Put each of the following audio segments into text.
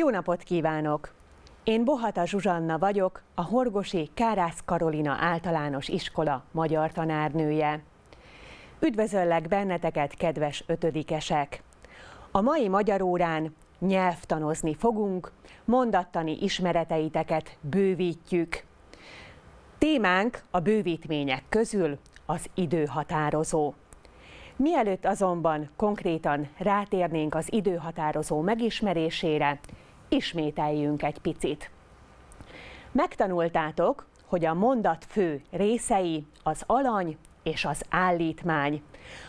Jó napot kívánok! Én Bohata Zsuzsanna vagyok, a Horgosi Kárász Karolina Általános Iskola magyar tanárnője. Üdvözöllek benneteket, kedves ötödikesek! A mai magyar órán nyelvtanozni fogunk, mondattani ismereteiteket bővítjük. Témánk a bővítmények közül az időhatározó. Mielőtt azonban konkrétan rátérnénk az időhatározó megismerésére, ismételjünk egy picit. Megtanultátok, hogy a mondat fő részei az alany és az állítmány.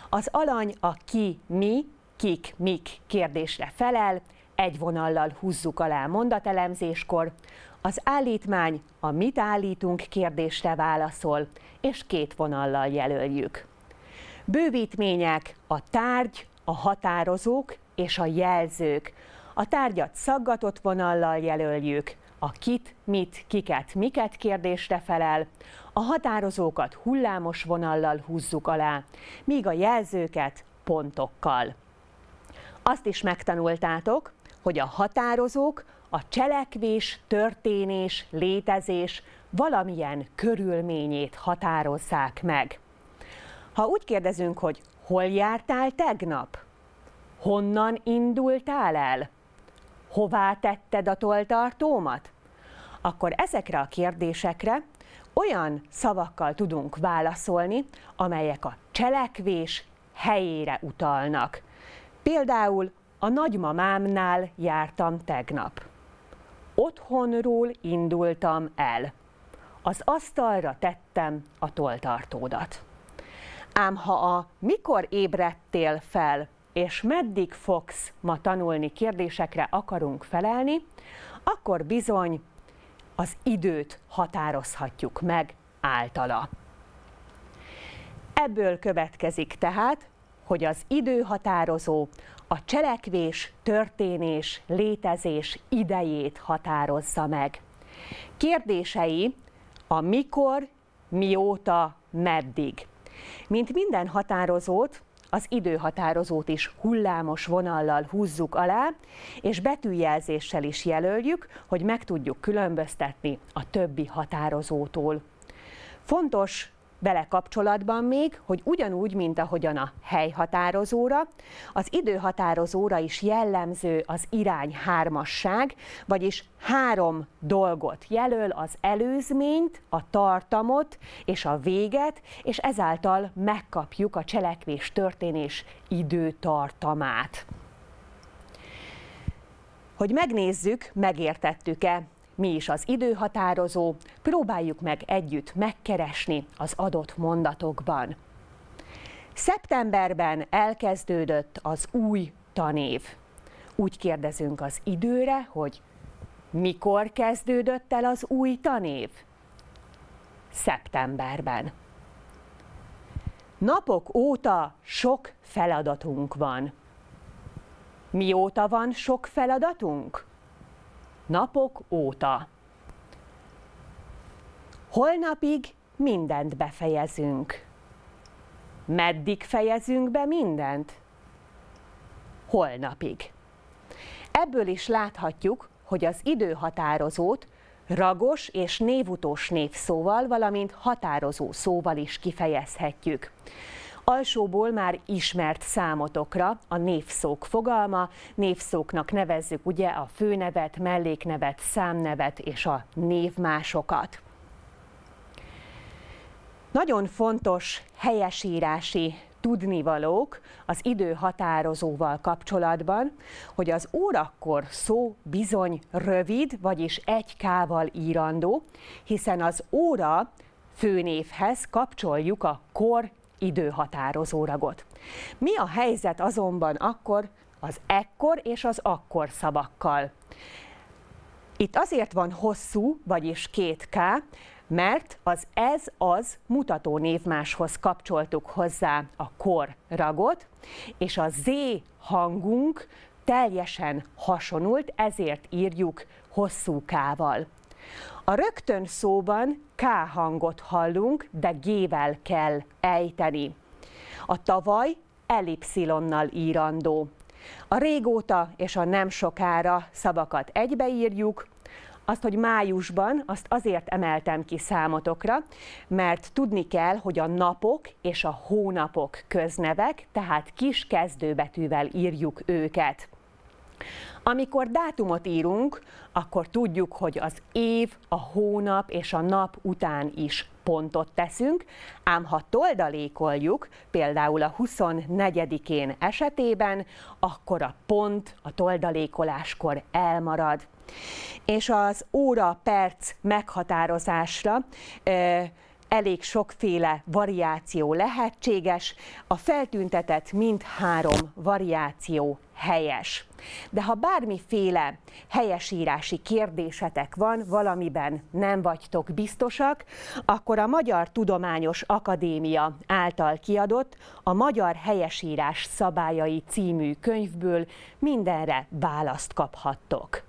Az alany a ki, mi, kik, mik kérdésre felel, egy vonallal húzzuk alá mondatelemzéskor, az állítmány a mit állítunk kérdésre válaszol, és két vonallal jelöljük. Bővítmények a tárgy, a határozók és a jelzők. A tárgyat szaggatott vonallal jelöljük, a kit, mit, kiket, miket kérdésre felel, a határozókat hullámos vonallal húzzuk alá, míg a jelzőket pontokkal. Azt is megtanultátok, hogy a határozók a cselekvés, történés, létezés valamilyen körülményét határozzák meg. Ha úgy kérdezünk, hogy hol jártál tegnap? Honnan indultál el? Hová tetted a tolltartómat? Akkor ezekre a kérdésekre olyan szavakkal tudunk válaszolni, amelyek a cselekvés helyére utalnak. Például a nagymamámnál jártam tegnap. Otthonról indultam el. Az asztalra tettem a tolltartódat. Ám ha a mikor ébredtél fel, és meddig fogsz ma tanulni kérdésekre akarunk felelni, akkor bizony az időt határozhatjuk meg általa. Ebből következik tehát, hogy az időhatározó a cselekvés, történés, létezés idejét határozza meg. Kérdései a mikor, mióta, meddig. Mint minden határozót, az időhatározót is hullámos vonallal húzzuk alá, és betűjelzéssel is jelöljük, hogy meg tudjuk különböztetni a többi határozótól. Fontos vele kapcsolatban még, hogy ugyanúgy, mint ahogyan a helyhatározóra, az időhatározóra is jellemző az irány hármasság, vagyis három dolgot jelöl: az előzményt, a tartamot és a véget, és ezáltal megkapjuk a cselekvés történés időtartamát. Hogy megnézzük, megértettük-e, mi is az időhatározó, próbáljuk meg együtt megkeresni az adott mondatokban. Szeptemberben elkezdődött az új tanév. Úgy kérdezünk az időre, hogy mikor kezdődött el az új tanév? Szeptemberben. Napok óta sok feladatunk van. Mióta van sok feladatunk? Napok óta. Holnapig mindent befejezünk. Meddig fejezünk be mindent? Holnapig. Ebből is láthatjuk, hogy az időhatározót ragos és névutós névszóval, valamint határozó szóval is kifejezhetjük. Alsóból már ismert számotokra a névszók fogalma. Névszóknak nevezzük ugye a főnevet, melléknevet, számnevet és a névmásokat. Nagyon fontos helyesírási tudnivalók az időhatározóval kapcsolatban, hogy az órakor szó bizony rövid, vagyis egy K-val írandó, hiszen az óra főnévhez kapcsoljuk a kor időhatározó ragot. Mi a helyzet azonban akkor az ekkor és az akkor szavakkal? Itt azért van hosszú, vagyis 2K, mert az ez-az mutató névmáshoz kapcsoltuk hozzá a kor ragot, és a Z hangunk teljesen hasonult, ezért írjuk hosszú K-val. A rögtön szóban K hangot hallunk, de G-vel kell ejteni. A tavaly elipszilonnal írandó. A régóta és a nem sokára szavakat egybeírjuk. Azt, hogy májusban, azt azért emeltem ki számotokra, mert tudni kell, hogy a napok és a hónapok köznevek, tehát kis kezdőbetűvel írjuk őket. Amikor dátumot írunk, akkor tudjuk, hogy az év, a hónap és a nap után is pontot teszünk, ám ha toldalékoljuk, például a 24-én esetében, akkor a pont a toldalékoláskor elmarad. És az óra-perc meghatározásra elég sokféle variáció lehetséges, a feltüntetett mindhárom variáció helyes. De ha bármiféle helyesírási kérdésetek van, valamiben nem vagytok biztosak, akkor a Magyar Tudományos Akadémia által kiadott a Magyar Helyesírás Szabályai című könyvből mindenre választ kaphattok.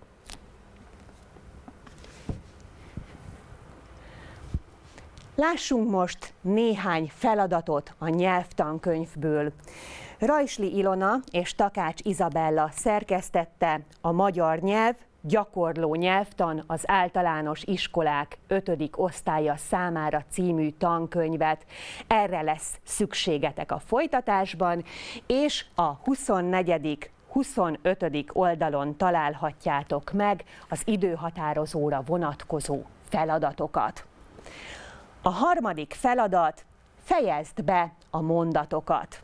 Lássunk most néhány feladatot a nyelvtankönyvből. Rajsli Ilona és Takács Izabella szerkesztette a Magyar Nyelv, Gyakorló Nyelvtan az általános iskolák 5. osztálya számára című tankönyvet. Erre lesz szükségetek a folytatásban, és a 24.-25. oldalon találhatjátok meg az időhatározóra vonatkozó feladatokat. A harmadik feladat, fejezd be a mondatokat.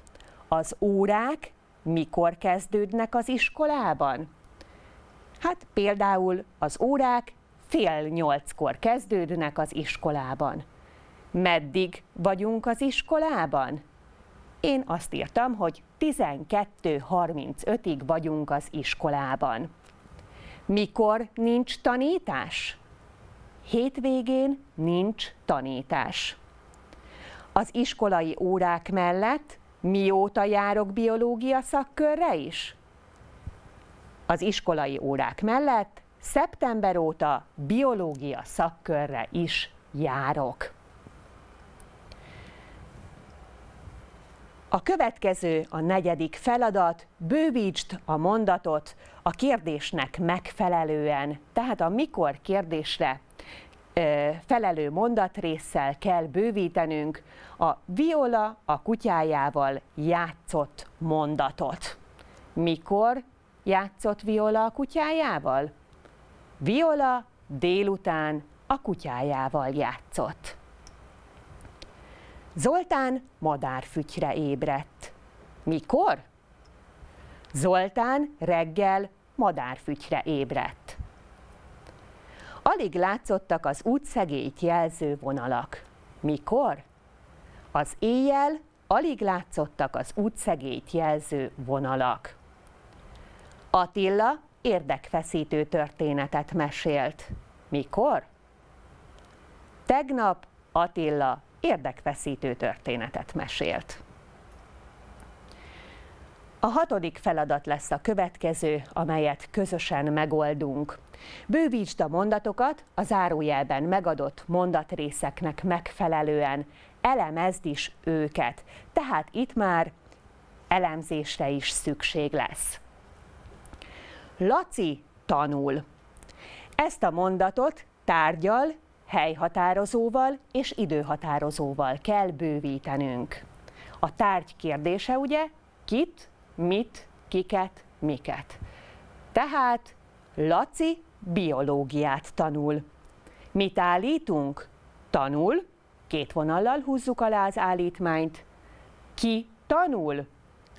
Az órák mikor kezdődnek az iskolában? Hát például az órák 7:30-kor kezdődnek az iskolában. Meddig vagyunk az iskolában? Én azt írtam, hogy 12:35-ig vagyunk az iskolában. Mikor nincs tanítás? Hétvégén nincs tanítás. Az iskolai órák mellett mióta járok biológia szakkörre is? Az iskolai órák mellett szeptember óta biológia szakkörre is járok. A következő, a negyedik feladat, bővítsd a mondatot a kérdésnek megfelelően, tehát a mikor kérdésre felelő mondatrésszel kell bővítenünk a Viola a kutyájával játszott mondatot. Mikor játszott Viola a kutyájával? Viola délután a kutyájával játszott. Zoltán madárfütyre ébredt. Mikor? Zoltán reggel madárfütyre ébredt. Alig látszottak az útszegélyt jelző vonalak. Mikor? Az éjjel alig látszottak az útszegélyt jelző vonalak. Attila érdekfeszítő történetet mesélt. Mikor? Tegnap Attila érdekfeszítő történetet mesélt. A hatodik feladat lesz a következő, amelyet közösen megoldunk. Bővítsd a mondatokat a zárójelben megadott mondatrészeknek megfelelően. Elemezd is őket, tehát itt már elemzésre is szükség lesz. Laci tanul. Ezt a mondatot tárggyal, helyhatározóval és időhatározóval kell bővítenünk. A tárgy kérdése ugye kit, mit, kiket, miket. Tehát Laci biológiát tanul. Mit állítunk? Tanul, két vonallal húzzuk alá az állítmányt. Ki tanul?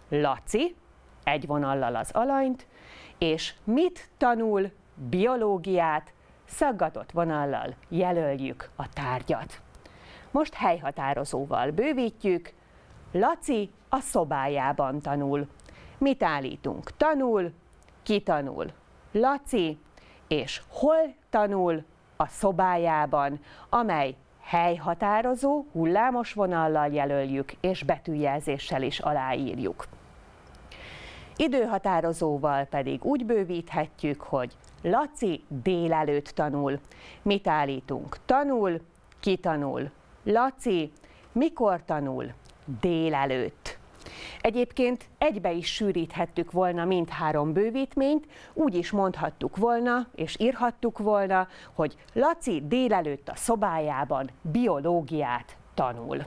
Laci, egy vonallal az alanyt, és mit tanul? Biológiát, szaggatott vonallal jelöljük a tárgyat. Most helyhatározóval bővítjük. Laci a szobájában tanul. Mit állítunk? Tanul, ki tanul? Laci, és hol tanul? A szobájában, amely helyhatározó, hullámos vonallal jelöljük, és betűjelzéssel is aláírjuk. Időhatározóval pedig úgy bővíthetjük, hogy Laci délelőtt tanul. Mit állítunk? Tanul, ki tanul? Laci, mikor tanul? Délelőtt. Egyébként egybe is sűríthettük volna mindhárom bővítményt, úgy is mondhattuk volna, és írhattuk volna, hogy Laci délelőtt a szobájában biológiát tanul.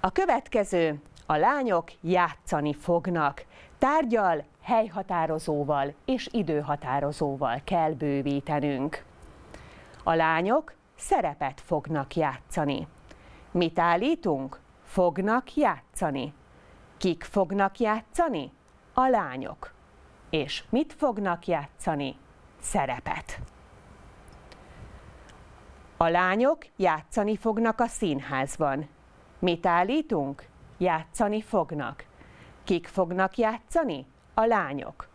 A következő: a lányok játszani fognak. Tárgyal, helyhatározóval és időhatározóval kell bővítenünk. A lányok szerepet fognak játszani. Mit állítunk? Fognak játszani. Kik fognak játszani? A lányok. És mit fognak játszani? Szerepet. A lányok játszani fognak a színházban. Mit állítunk? Játszani fognak. Kik fognak játszani? A lányok.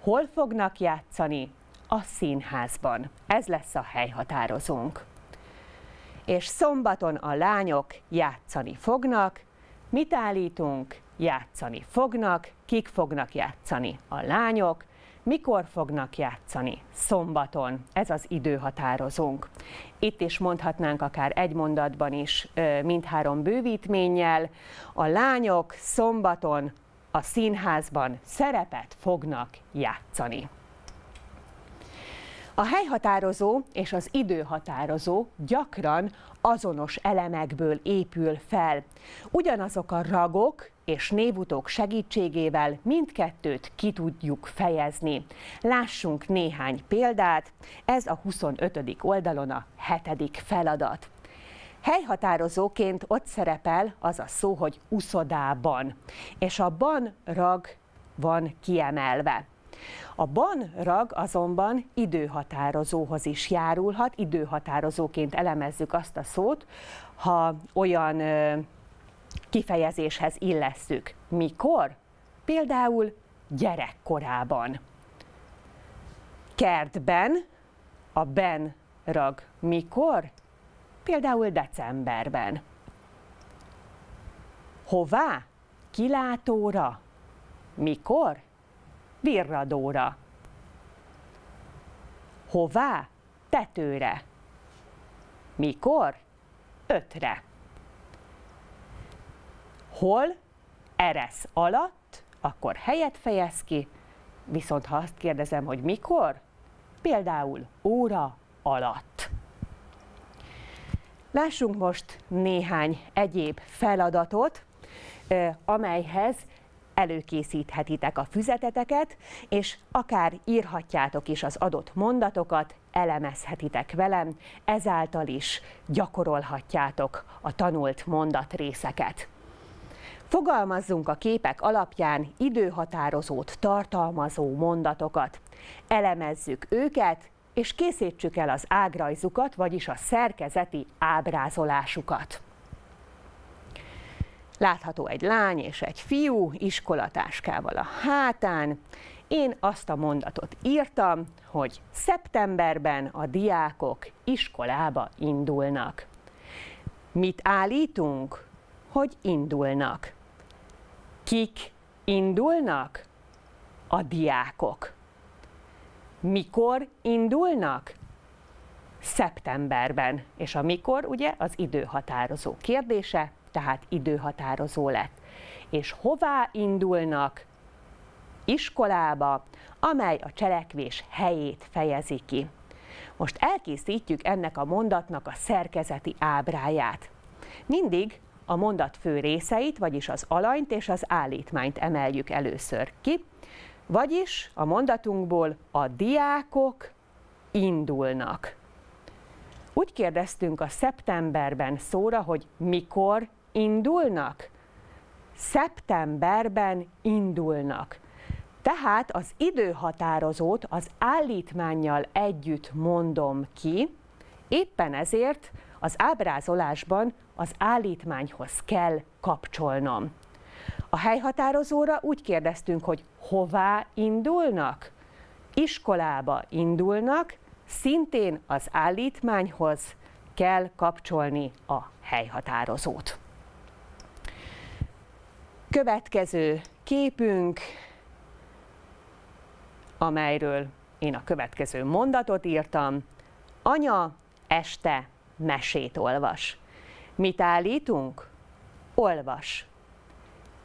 Hol fognak játszani? A színházban. Ez lesz a helyhatározónk. És szombaton a lányok játszani fognak. Mit állítunk? Játszani fognak. Kik fognak játszani? A lányok. Mikor fognak játszani? Szombaton. Ez az időhatározónk. Itt is mondhatnánk akár egy mondatban is mindhárom bővítménnyel. A lányok szombaton a színházban szerepet fognak játszani. A helyhatározó és az időhatározó gyakran azonos elemekből épül fel. Ugyanazok a ragok és névutók segítségével mindkettőt ki tudjuk fejezni. Lássunk néhány példát, ez a 25. oldalon a 7. feladat. Helyhatározóként ott szerepel az a szó, hogy uszodában, és a ban rag van kiemelve. A ban rag azonban időhatározóhoz is járulhat, időhatározóként elemezzük azt a szót, ha olyan kifejezéshez illesszük. Mikor? Például gyerekkorában. Kertben a ben rag mikor? Például decemberben. Hová? Kilátóra. Mikor? Virradóra. Hová? Tetőre. Mikor? Ötre. Hol? Eresz alatt, akkor helyet fejez ki, viszont ha azt kérdezem, hogy mikor? Például óra alatt. Lássunk most néhány egyéb feladatot, amelyhez előkészíthetitek a füzeteteket, és akár írhatjátok is az adott mondatokat, elemezhetitek velem, ezáltal is gyakorolhatjátok a tanult mondatrészeket. Fogalmazzunk a képek alapján időhatározót tartalmazó mondatokat. Elemezzük őket, és készítsük el az ágrajzukat, vagyis a szerkezeti ábrázolásukat. Látható egy lány és egy fiú iskolatáskával a hátán. Én azt a mondatot írtam, hogy szeptemberben a diákok iskolába indulnak. Mit állítunk? Hogy indulnak. Kik indulnak? A diákok. Mikor indulnak? Szeptemberben. És a mikor ugye az időhatározó kérdése, tehát időhatározó lett. És hová indulnak? Iskolába, amely a cselekvés helyét fejezi ki. Most elkészítjük ennek a mondatnak a szerkezeti ábráját. Mindig a mondat fő részeit, vagyis az alanyt és az állítmányt emeljük először ki, vagyis a mondatunkból a diákok indulnak. Úgy kérdeztünk a szeptemberben szóra, hogy mikor indulnak? Szeptemberben indulnak. Tehát az időhatározót az állítmánnyal együtt mondom ki, éppen ezért az ábrázolásban az állítmányhoz kell kapcsolnom. A helyhatározóra úgy kérdeztünk, hogy hová indulnak? Iskolába indulnak, szintén az állítmányhoz kell kapcsolni a helyhatározót. Következő képünk, amelyről én a következő mondatot írtam: anya este mesét olvas. Mit állítunk? Olvas.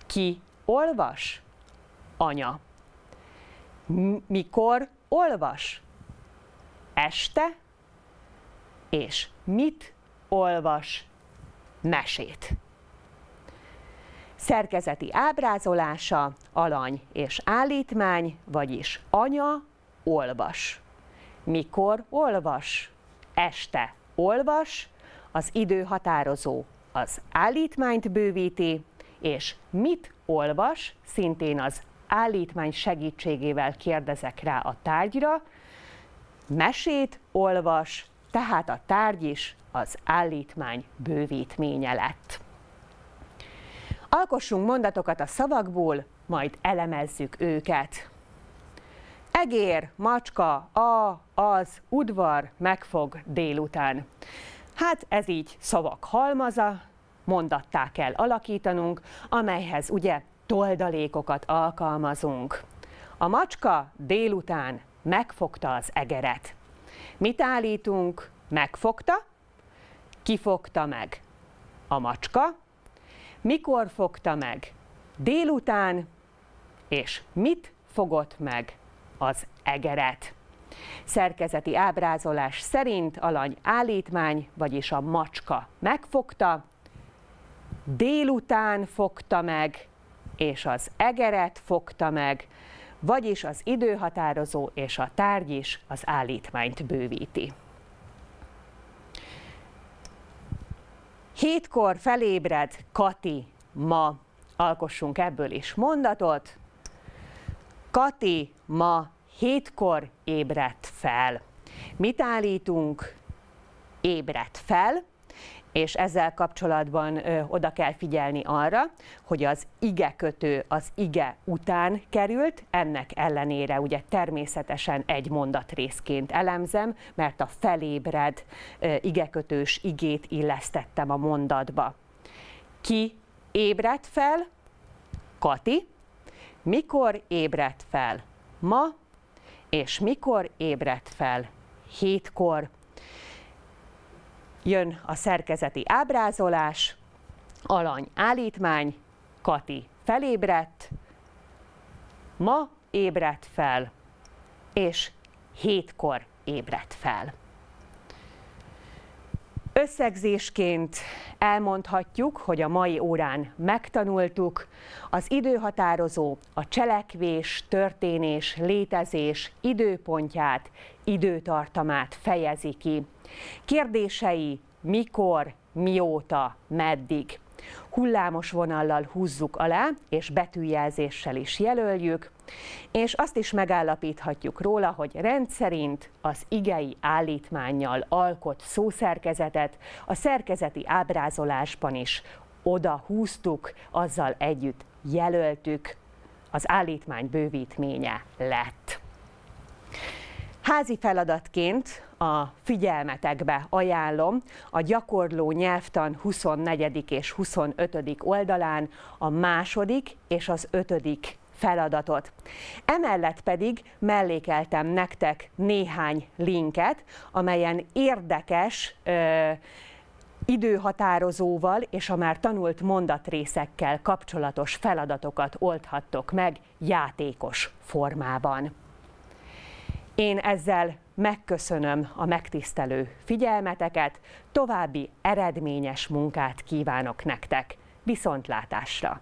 Ki olvas? Anya. Mikor olvas? Este. És mit olvas? Mesét. Szerkezeti ábrázolása, alany és állítmány, vagyis anya olvas. Mikor olvas? Este olvas, az időhatározó az állítmányt bővíti, és mit olvas, szintén az állítmány segítségével kérdezek rá a tárgyra, mesét olvas, tehát a tárgy is az állítmány bővítménye lett. Alkossunk mondatokat a szavakból, majd elemezzük őket. Egér, macska, a, az, udvar, megfog délután. Hát ez így szavak halmaza, mondattá kell alakítanunk, amelyhez ugye toldalékokat alkalmazunk. A macska délután megfogta az egeret. Mit állítunk? Megfogta. Ki fogta meg? A macska. Mikor fogta meg? Délután. És mit fogott meg? Az egeret. Szerkezeti ábrázolás szerint alany állítmány, vagyis a macska megfogta, délután fogta meg, és az egeret fogta meg, vagyis az időhatározó és a tárgy is az állítmányt bővíti. Hétkor felébred Kati ma. Alkossunk ebből is mondatot. Kati ma hétkor ébredt fel. Mit állítunk? Ébredt fel, és ezzel kapcsolatban oda kell figyelni arra, hogy az igekötő az ige után került, ennek ellenére ugye természetesen egy mondatrészként elemzem, mert a felébred igekötős igét illesztettem a mondatba. Ki ébredt fel? Kati. Mikor ébredt fel? Ma. És mikor ébredt fel? Hétkor. Jön a szerkezeti ábrázolás, alany állítmány, Kati felébredt, ma ébredt fel, és hétkor ébredt fel. Összegzésként elmondhatjuk, hogy a mai órán megtanultuk az időhatározó, a cselekvés, történés, létezés időpontját, időtartamát fejezi ki. Kérdései mikor, mióta, meddig. Hullámos vonallal húzzuk alá, és betűjelzéssel is jelöljük, és azt is megállapíthatjuk róla, hogy rendszerint az igei állítmánnyal alkot szószerkezetet a szerkezeti ábrázolásban is oda húztuk, azzal együtt jelöltük, az állítmány bővítménye lett. Házi feladatként a figyelmetekbe ajánlom a gyakorló nyelvtan 24. és 25. oldalán a 2. és az 5. feladatot. Emellett pedig mellékeltem nektek néhány linket, amelyen érdekes időhatározóval és a már tanult mondatrészekkel kapcsolatos feladatokat oldhattok meg játékos formában. Én ezzel megköszönöm a megtisztelő figyelmeteket, további eredményes munkát kívánok nektek. Viszontlátásra!